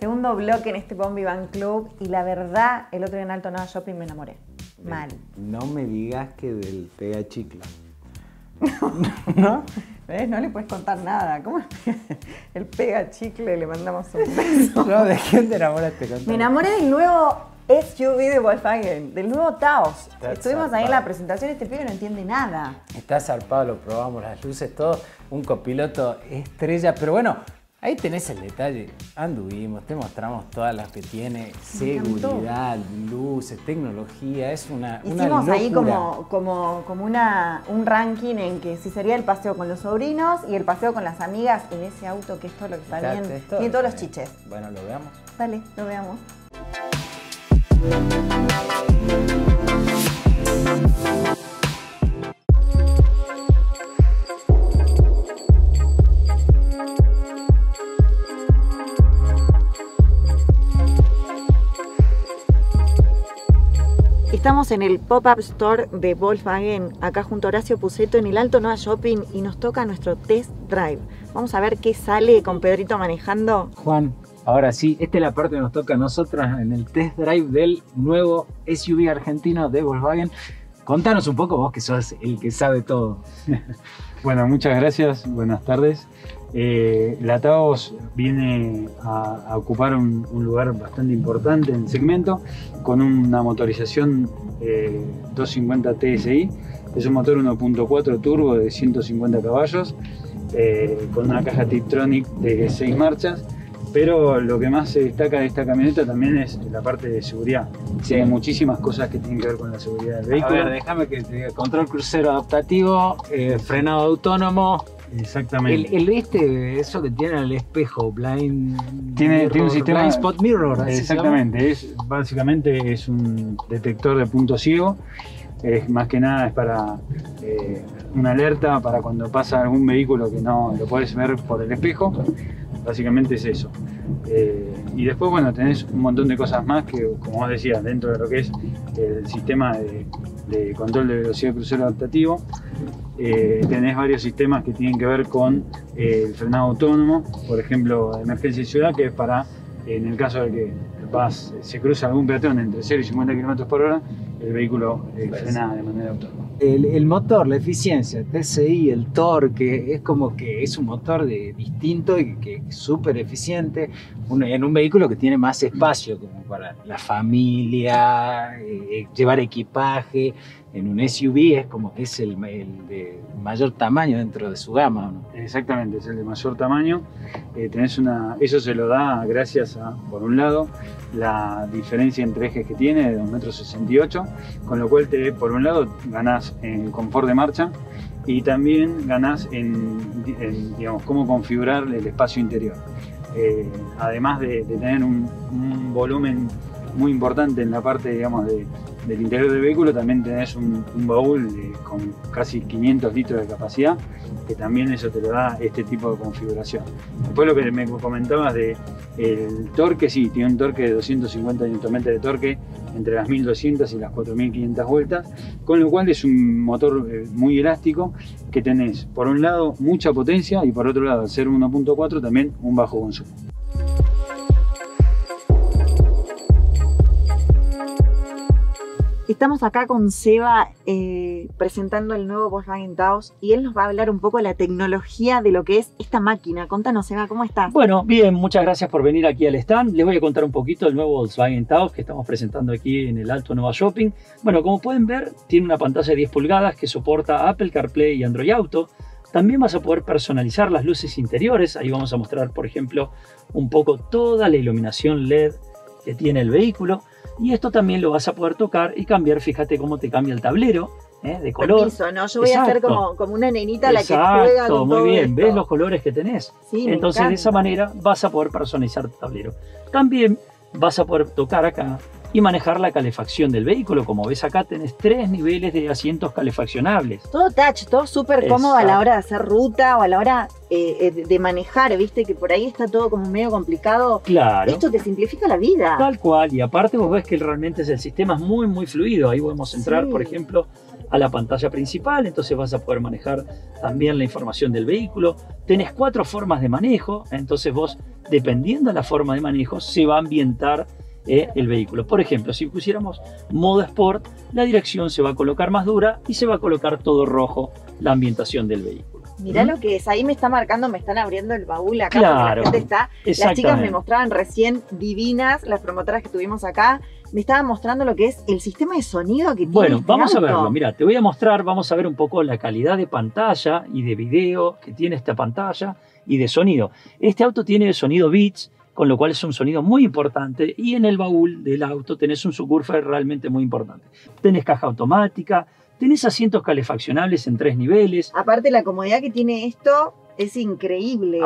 Segundo bloque en este Bombi Ban Club y la verdad, el otro día en Alto Noa Shopping me enamoré. Mal. No me digas que del pega chicla. ¿No? ¿Ves? No le puedes contar nada. ¿Cómo el pega chicle? Le mandamos un beso. No, ¿de quién te enamoraste? Me enamoré del nuevo SUV de Volkswagen, del nuevo Taos. Estuvimos ahí en la presentación, este pibe no entiende nada. Está zarpado, lo probamos, las luces, todo. Un copiloto estrella, pero bueno. Ahí tenés el detalle, anduvimos, te mostramos todas las que tiene, seguridad, luces, tecnología, es una hicimos una ahí como un ranking en que si sería el paseo con los sobrinos y el paseo con las amigas en ese auto que es todo lo que está bien, tiene todos los chiches. Bueno, lo veamos. Dale, lo veamos. Estamos en el pop-up store de Volkswagen, acá junto a Horacio Puceto en el Alto Noa Shopping y nos toca nuestro test drive. Vamos a ver qué sale con Pedrito manejando. Juan, ahora sí, esta es la parte que nos toca a nosotros en el test drive del nuevo SUV argentino de Volkswagen. Contanos un poco vos que sos el que sabe todo. Bueno, muchas gracias, buenas tardes. La Taos viene a ocupar un lugar bastante importante en el segmento con una motorización 250 TSI, es un motor 1.4 turbo de 150 caballos con una caja Tiptronic de 6 marchas, pero lo que más se destaca de esta camioneta también es la parte de seguridad. Sí. Tiene muchísimas cosas que tienen que ver con la seguridad del vehículo. A ver, déjame que te diga, control crucero adaptativo, frenado autónomo. Exactamente. Eso que tiene el espejo, blind. Tiene un sistema. Blind spot mirror. Exactamente. Básicamente es un detector de punto ciego. Más que nada es para una alerta para cuando pasa algún vehículo que no lo puedes ver por el espejo. Básicamente es eso. Y después, bueno, tenés un montón de cosas más que, como vos decías, dentro de lo que es el sistema de control de velocidad crucero adaptativo. Tenés varios sistemas que tienen que ver con el frenado autónomo, por ejemplo, emergencia y ciudad, que es para, en el caso de que se cruza algún peatón entre 0 y 50 km por hora, el vehículo frena de manera autónoma. El motor, la eficiencia, el TSI, el torque, es como que es un motor distinto y que es súper eficiente en un vehículo que tiene más espacio como para la familia, llevar equipaje. En un SUV es como que es el de mayor tamaño dentro de su gama, ¿no? Exactamente, es el de mayor tamaño. Eso se lo da gracias a, por un lado, la diferencia entre ejes que tiene de 2,68 metros, con lo cual por un lado ganás en confort de marcha y también ganás en digamos, cómo configurar el espacio interior. Además de tener un volumen muy importante en la parte, digamos, del interior del vehículo, también tenés un baúl con casi 500 litros de capacidad, que también eso te lo da este tipo de configuración. Después lo que me comentabas del torque, sí, tiene un torque de 250 Nm de torque entre las 1200 y las 4500 vueltas, con lo cual es un motor muy elástico que tenés, por un lado, mucha potencia y por otro lado, al ser 1.4 también un bajo consumo. Estamos acá con Seba presentando el nuevo Volkswagen Taos y él nos va a hablar un poco de la tecnología de lo que es esta máquina. Contanos, Seba, ¿cómo estás? Bueno, bien, muchas gracias por venir aquí al stand. Les voy a contar un poquito el nuevo Volkswagen Taos que estamos presentando aquí en el Alto Noa Shopping. Bueno, como pueden ver, tiene una pantalla de 10 pulgadas que soporta Apple CarPlay y Android Auto. También vas a poder personalizar las luces interiores. Ahí vamos a mostrar, por ejemplo, un poco toda la iluminación LED que tiene el vehículo. Y esto también lo vas a poder tocar y cambiar. Fíjate cómo te cambia el tablero de color. Permiso, ¿no? Yo voy a hacer como una nenita la que juega con todo. Muy bien, esto. ¿Ves los colores que tenés? Sí, entonces de esa manera vas a poder personalizar tu tablero. También vas a poder tocar acá y manejar la calefacción del vehículo. Como ves acá tenés 3 niveles de asientos calefaccionables. Todo touch, todo súper cómodo a la hora de hacer ruta o a la hora de manejar, viste que por ahí está todo como medio complicado. Claro. Esto te simplifica la vida. Tal cual, y aparte vos ves que realmente el sistema es muy fluido. Ahí podemos entrar, por ejemplo, a la pantalla principal, entonces vas a poder manejar también la información del vehículo. Tenés 4 formas de manejo, entonces vos, dependiendo de la forma de manejo, se va a ambientar el vehículo. Por ejemplo, si pusiéramos modo Sport, la dirección se va a colocar más dura y se va a colocar todo rojo la ambientación del vehículo. Mirá lo que es, ahí me está marcando, me están abriendo el baúl acá. Claro, porque la gente está, las chicas me mostraban recién, divinas, las promotoras que tuvimos acá, me estaban mostrando lo que es el sistema de sonido que tiene. Bueno, vamos a verlo, mira, te voy a mostrar, vamos a ver un poco la calidad de pantalla y de video que tiene esta pantalla y de sonido. Este auto tiene sonido Beats, con lo cual es un sonido muy importante, y en el baúl del auto tenés un subwoofer realmente muy importante. Tenés caja automática, tenés asientos calefaccionables en 3 niveles. Aparte, la comodidad que tiene esto es increíble.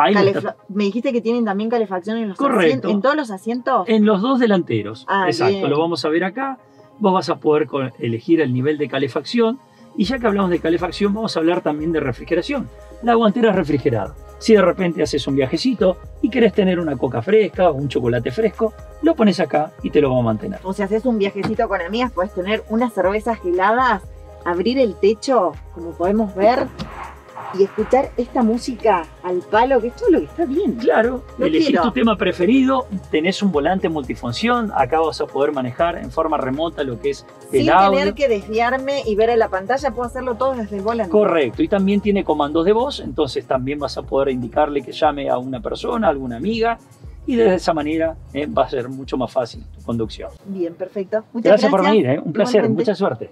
Me dijiste que tienen también calefacción en los asientos. ¿En todos los asientos? En los 2 delanteros. Ah, exacto, bien. Lo vamos a ver acá. Vos vas a poder elegir el nivel de calefacción. Y ya que hablamos de calefacción, vamos a hablar también de refrigeración. La guantera es refrigerada. Si de repente haces un viajecito y querés tener una coca fresca o un chocolate fresco, lo pones acá y te lo va a mantener. O sea, si haces un viajecito con amigas, podés tener unas cervezas heladas, abrir el techo, como podemos ver, y escuchar esta música al palo, que es todo lo que está bien. Claro, elegís tu tema preferido, tenés un volante multifunción, acá vas a poder manejar en forma remota lo que es el audio. Sin tener que desviarme y ver a la pantalla, puedo hacerlo todo desde el volante. Correcto, y también tiene comandos de voz, entonces también vas a poder indicarle que llame a una persona, a alguna amiga, y de esa manera va a ser mucho más fácil tu conducción. Bien, perfecto. Muchas gracias por venir, un placer, mucha suerte.